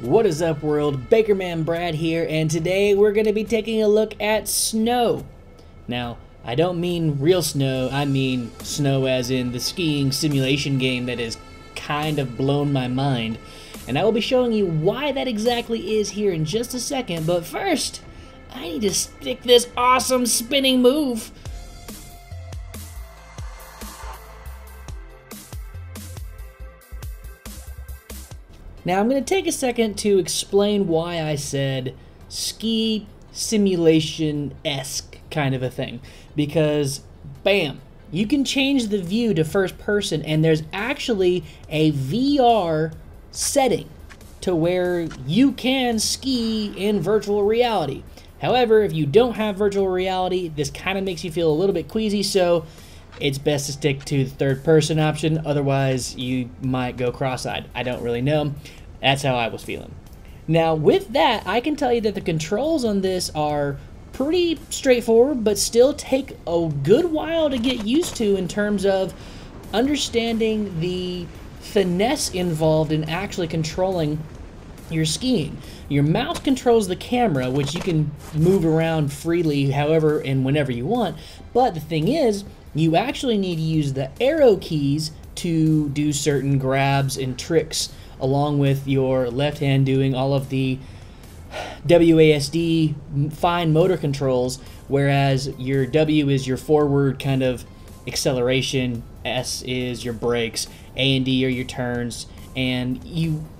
What is up, world? BakermanBrad here, and today we're going to be taking a look at snow. Now, I don't mean real snow, I mean snow as in the skiing simulation game that has kind of blown my mind. And I will be showing you why that exactly is here in just a second, but first, I need to stick this awesome spinning move. Now I'm going to take a second to explain why I said ski simulation-esque kind of a thing, because bam, you can change the view to first person and there's actually a VR setting to where you can ski in virtual reality. However, if you don't have virtual reality, this kind of makes you feel a little bit queasy, so it's best to stick to the third person option, otherwise you might go cross-eyed. I don't really know. That's how I was feeling. Now with that, I can tell you that the controls on this are pretty straightforward, but still take a good while to get used to in terms of understanding the finesse involved in actually controlling your skiing. Your mouse controls the camera, which you can move around freely however and whenever you want, but the thing is, you actually need to use the arrow keys to do certain grabs and tricks, along with your left hand doing all of the WASD fine motor controls, whereas your W is your forward kind of acceleration, S is your brakes, A and D are your turns, and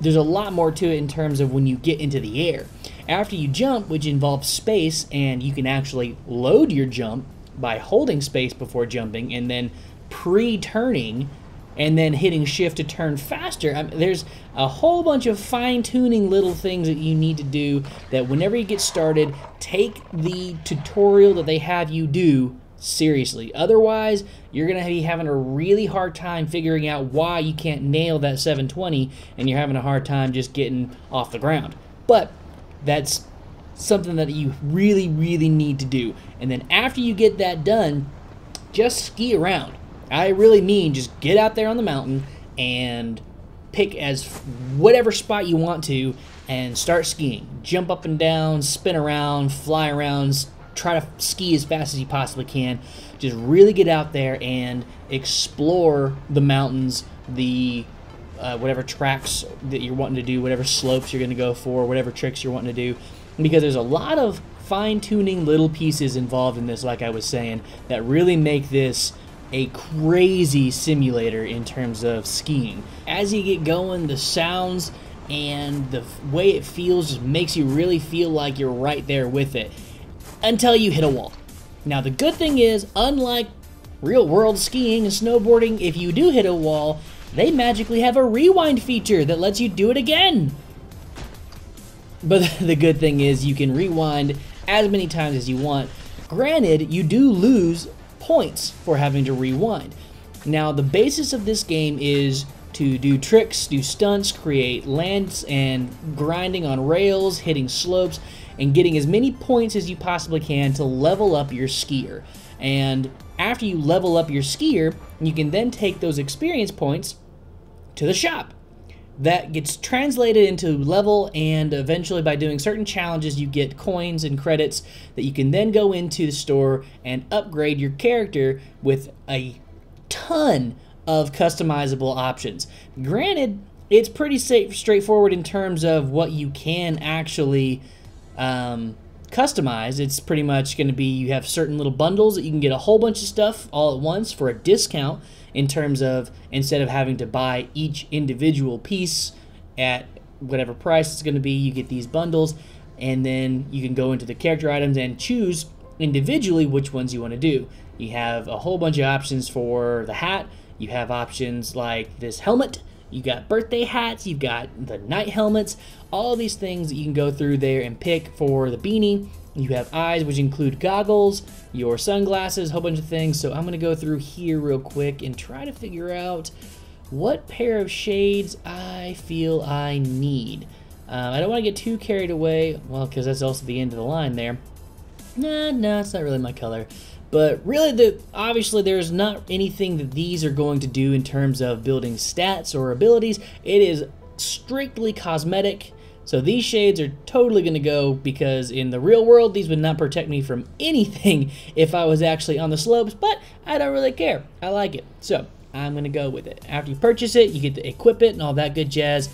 there's a lot more to it in terms of when you get into the air. After you jump, which involves space, and you can actually load your jump by holding space before jumping and then pre-turning and then hitting shift to turn faster. I mean, there's a whole bunch of fine-tuning little things that you need to do that whenever you get started, take the tutorial that they have you do seriously. Otherwise, you're going to be having a really hard time figuring out why you can't nail that 720 and you're having a hard time just getting off the ground. But that's something that you really, really need to do. And then after you get that done, just ski around. I really mean just get out there on the mountain and pick as whatever spot you want to and start skiing. Jump up and down, spin around, fly around, try to ski as fast as you possibly can. Just really get out there and explore the mountains, the whatever tracks that you're wanting to do, whatever slopes you're going to go for, whatever tricks you're wanting to do. Because there's a lot of fine-tuning little pieces involved in this, like I was saying, that really make this a crazy simulator in terms of skiing. As you get going, the sounds and the way it feels just makes you really feel like you're right there with it until you hit a wall. Now the good thing is, unlike real-world skiing and snowboarding, if you do hit a wall, they magically have a rewind feature that lets you do it again. But the good thing is you can rewind as many times as you want. Granted, you do lose points for having to rewind. Now, the basis of this game is to do tricks, do stunts, create lands, and grinding on rails, hitting slopes, and getting as many points as you possibly can to level up your skier. And after you level up your skier, you can then take those experience points to the shop. That gets translated into level, and eventually by doing certain challenges you get coins and credits that you can then go into the store and upgrade your character with a ton of customizable options. Granted, it's pretty straightforward in terms of what you can actually customize. It's pretty much going to be you have certain little bundles that you can get a whole bunch of stuff all at once for a discount, in terms of instead of having to buy each individual piece at whatever price it's going to be, you get these bundles, and then you can go into the character items and choose individually which ones you want to do. You have a whole bunch of options for the hat. You have options like this helmet. You got birthday hats, you've got the night helmets, all these things that you can go through there and pick for the beanie. You have eyes, which include goggles, your sunglasses, a whole bunch of things. So I'm going to go through here real quick and try to figure out what pair of shades I feel I need. I don't want to get too carried away, well, because that's also the end of the line there. Nah, it's not really my color. But really, obviously there's not anything that these are going to do in terms of building stats or abilities. It is strictly cosmetic, So these shades are totally gonna go, because in the real world, these would not protect me from anything if I was actually on the slopes, but I don't really care. I like it, so I'm gonna go with it. After you purchase it, you get to equip it and all that good jazz.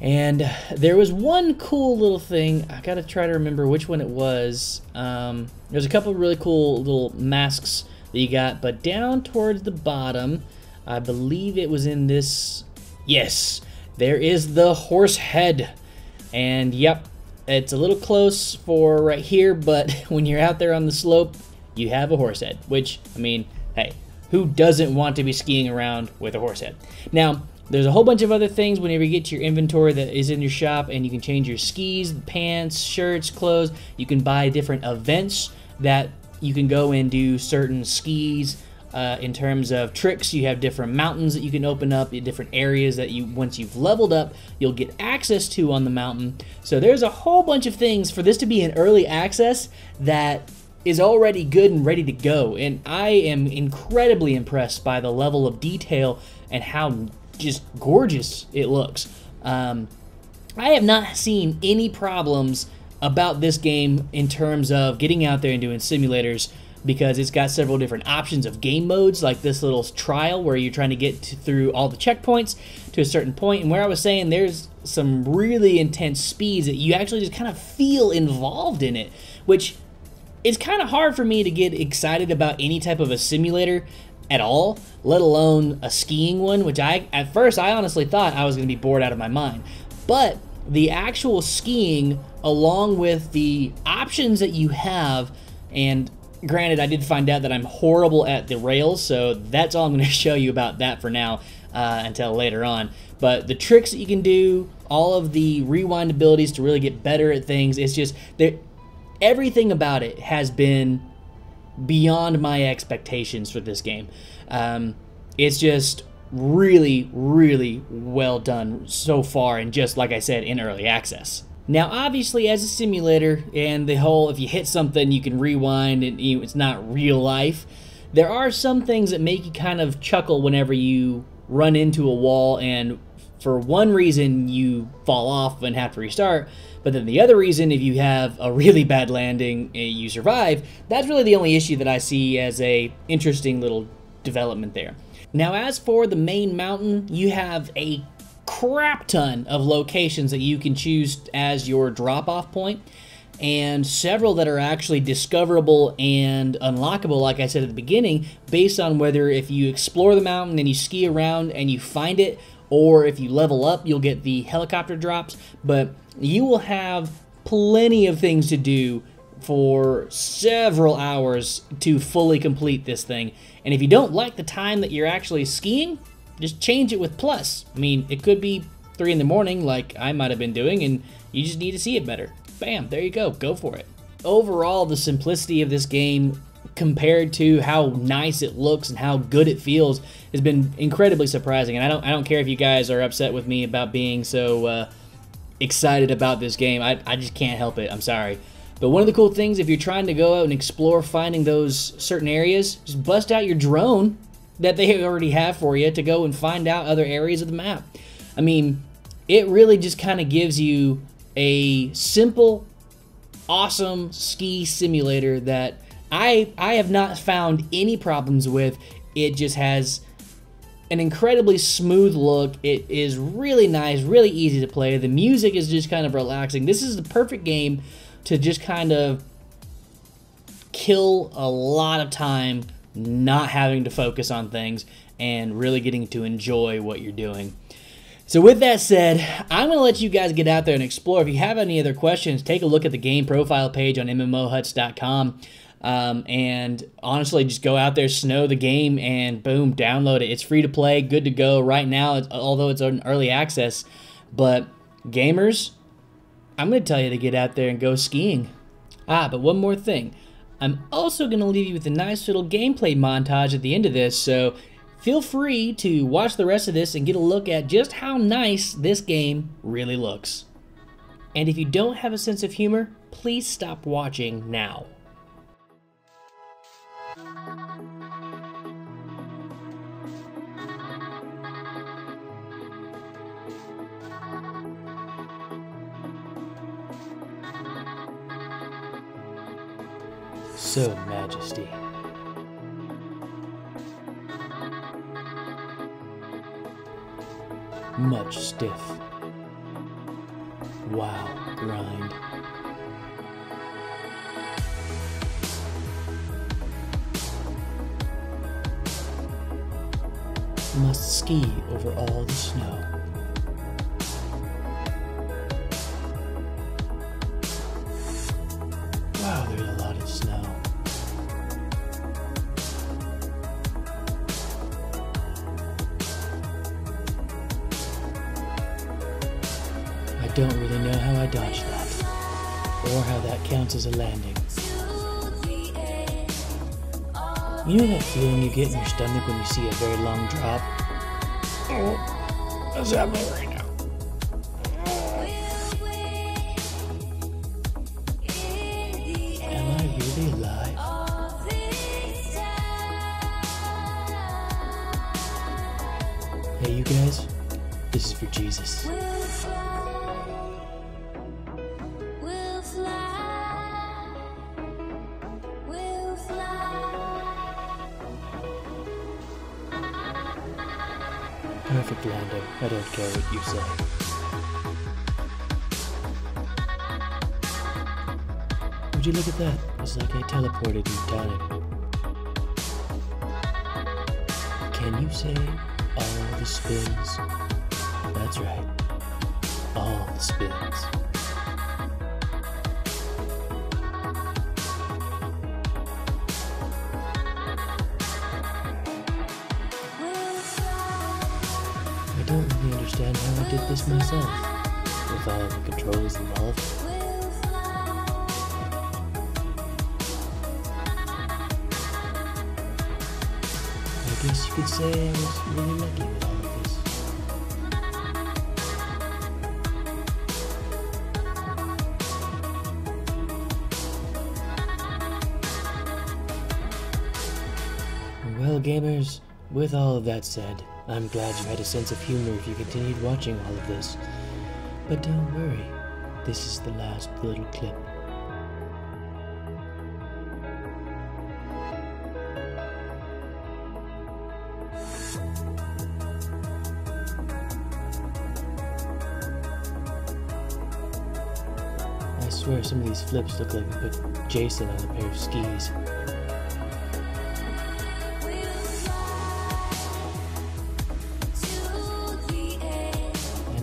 And there was one cool little thing. I gotta try to remember which one it was. There's a couple of really cool little masks that you got, but down towards the bottom, I believe it was in this, yes, there is the horse head. And yep, it's a little close for right here, but when you're out there on the slope, you have a horse head, which, I mean, hey, who doesn't want to be skiing around with a horse head? Now, there's a whole bunch of other things whenever you get to your inventory that is in your shop, and you can change your skis, pants, shirts, clothes. You can buy different events that you can go and do certain skis in terms of tricks. You have different mountains that you can open up, different areas that you, once you've leveled up, you'll get access to on the mountain. So there's a whole bunch of things for this to be an early access that is already good and ready to go. And I am incredibly impressed by the level of detail and how just gorgeous it looks. I have not seen any problems about this game in terms of getting out there and doing simulators, because it's got several different options of game modes, like this little trial where you're trying to get through all the checkpoints to a certain point. And where I was saying there's some really intense speeds that you actually just kind of feel involved in it, which is kind of hard for me to get excited about any type of a simulator at all, let alone a skiing one, which at first I honestly thought I was gonna be bored out of my mind. But the actual skiing, along with the options that you have, and granted, I did find out that I'm horrible at the rails, so that's all I'm gonna show you about that for now, until later on. But the tricks that you can do, all of the rewind abilities to really get better at things, it's just, everything about it has been beyond my expectations for this game. It's just really, really well done so far, and just like I said, in early access. Now, obviously, as a simulator, and the whole, if you hit something, you can rewind, and it's not real life, there are some things that make you kind of chuckle whenever you run into a wall, and for one reason, you fall off and have to restart. But then the other reason, if you have a really bad landing, you survive. That's really the only issue that I see as an interesting little development there. Now, as for the main mountain, you have a crap ton of locations that you can choose as your drop-off point, and several that are actually discoverable and unlockable, like I said at the beginning, based on whether if you explore the mountain and you ski around and you find it, or if you level up, you'll get the helicopter drops. But you will have plenty of things to do for several hours to fully complete this thing. And if you don't like the time that you're actually skiing, just change it with plus. I mean, it could be 3 in the morning like I might have been doing, and you just need to see it better. Bam, there you go, go for it. Overall, the simplicity of this game compared to how nice it looks and how good it feels has been incredibly surprising. And I don't care if you guys are upset with me about being so excited about this game. I just can't help it, I'm sorry. But one of the cool things, if you're trying to go out and explore finding those certain areas, just bust out your drone that they already have for you to go and find out other areas of the map. I mean, it really just kind of gives you a simple, awesome ski simulator that I have not found any problems with. It just has an incredibly smooth look. It is really nice, really easy to play. The music is just kind of relaxing. This is the perfect game to just kind of kill a lot of time not having to focus on things and really getting to enjoy what you're doing. So with that said, I'm going to let you guys get out there and explore. If you have any other questions, take a look at the game profile page on MMOHuts.com. And honestly, just go out there, Snow the game, and boom, download it. It's free to play, good to go right now, although it's on early access. But gamers, I'm going to tell you to get out there and go skiing. But one more thing. I'm also going to leave you with a nice little gameplay montage at the end of this, so feel free to watch the rest of this and get a look at just how nice this game really looks. And if you don't have a sense of humor, please stop watching now. so majesty. Much stiff. Wow, grind. Must ski over all the snow. Wow, there's a lot of snow. I don't really know how I dodged that, or how that counts as a landing. You know that feeling you get in your stomach when you see a very long drop? Oh, that's happening right now. Am I really alive? Hey, you guys, this is for Jesus. Perfect landing, I don't care what you say. Would you look at that? It's like I teleported in time. Can you say all the spins? That's right, all the spins. I don't really understand how I did this myself, with all the controls involved. I guess you could say I was really lucky with all of this. Well, gamers, with all of that said, I'm glad you had a sense of humor if you continued watching all of this. But don't worry, this is the last little clip. I swear some of these flips look like we put Jason on a pair of skis.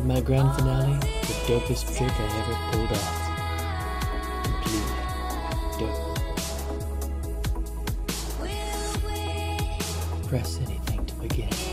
My grand finale, the dopest trick I ever pulled off. Completely dope. Press anything to begin.